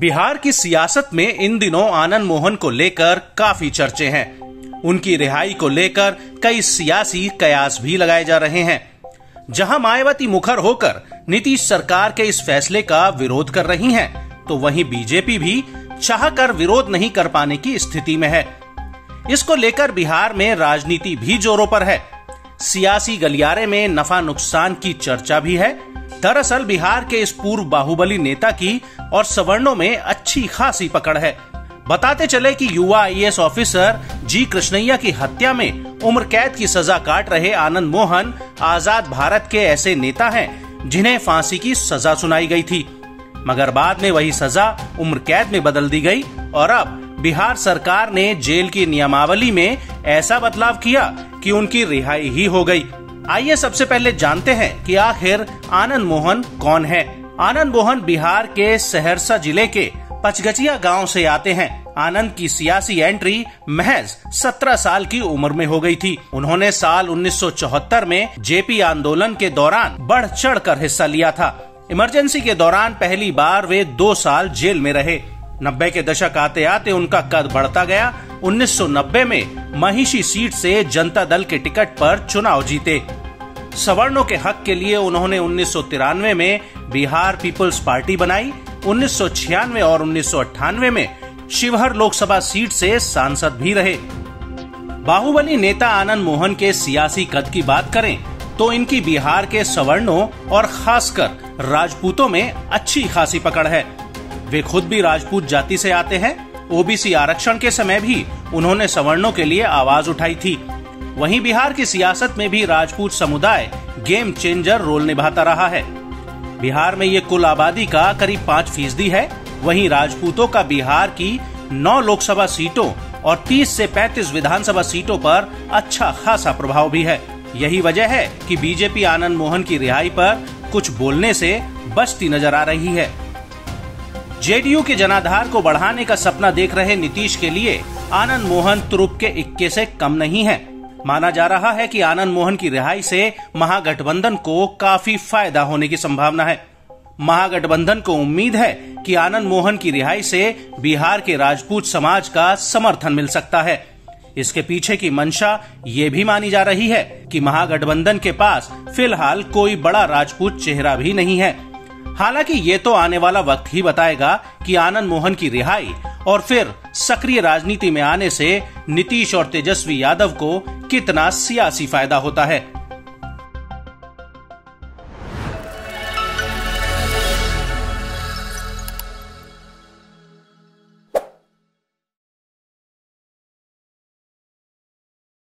बिहार की सियासत में इन दिनों आनंद मोहन को लेकर काफी चर्चे हैं। उनकी रिहाई को लेकर कई सियासी कयास भी लगाए जा रहे हैं। जहां मायावती मुखर होकर नीतीश सरकार के इस फैसले का विरोध कर रही हैं, तो वहीं बीजेपी भी चाहकर विरोध नहीं कर पाने की स्थिति में है। इसको लेकर बिहार में राजनीति भी जोरों पर है। सियासी गलियारे में नफा नुकसान की चर्चा भी है। दरअसल बिहार के इस पूर्व बाहुबली नेता की और सवर्णों में अच्छी खासी पकड़ है। बताते चले कि युवा IAS ऑफिसर जी कृष्णैया की हत्या में उम्र कैद की सजा काट रहे आनंद मोहन आजाद भारत के ऐसे नेता हैं जिन्हें फांसी की सजा सुनाई गई थी, मगर बाद में वही सजा उम्र कैद में बदल दी गई और अब बिहार सरकार ने जेल की नियमावली में ऐसा बदलाव किया कि उनकी रिहाई ही हो गई। आइए सबसे पहले जानते हैं कि आखिर आनंद मोहन कौन है। आनंद मोहन बिहार के सहरसा जिले के पचगचिया गांव से आते हैं। आनंद की सियासी एंट्री महज 17 साल की उम्र में हो गई थी। उन्होंने साल 1974 में जेपी आंदोलन के दौरान बढ़ चढ़ कर हिस्सा लिया था। इमरजेंसी के दौरान पहली बार वे 2 साल जेल में रहे। 90 के दशक आते आते उनका कद बढ़ता गया। 1990 में महिषी सीट से जनता दल के टिकट पर चुनाव जीते। सवर्णों के हक के लिए उन्होंने 1993 में बिहार पीपल्स पार्टी बनाई। 1996 और 1998 में शिवहर लोकसभा सीट से सांसद भी रहे। बाहुबली नेता आनंद मोहन के सियासी कद की बात करें तो इनकी बिहार के सवर्णों और खासकर राजपूतों में अच्छी खासी पकड़ है। वे खुद भी राजपूत जाति से आते हैं। ओबीसी आरक्षण के समय भी उन्होंने सवर्णों के लिए आवाज उठाई थी। वहीं बिहार की सियासत में भी राजपूत समुदाय गेम चेंजर रोल निभाता रहा है। बिहार में ये कुल आबादी का करीब 5% है। वहीं राजपूतों का बिहार की 9 लोकसभा सीटों और 30 से 35 विधानसभा सीटों पर अच्छा खासा प्रभाव भी है। यही वजह है कि बीजेपी आनंद मोहन की रिहाई पर कुछ बोलने से बचती नजर आ रही है। जेडीयू के जनाधार को बढ़ाने का सपना देख रहे नीतीश के लिए आनंद मोहन तुरुप के इक्के से कम नहीं है। माना जा रहा है कि आनंद मोहन की रिहाई से महागठबंधन को काफी फायदा होने की संभावना है। महागठबंधन को उम्मीद है कि आनंद मोहन की रिहाई से बिहार के राजपूत समाज का समर्थन मिल सकता है। इसके पीछे की मंशा ये भी मानी जा रही है कि महागठबंधन के पास फिलहाल कोई बड़ा राजपूत चेहरा भी नहीं है। हालांकि ये तो आने वाला वक्त ही बताएगा कि आनंद मोहन की रिहाई और फिर सक्रिय राजनीति में आने से नीतीश और तेजस्वी यादव को कितना सियासी फायदा होता है।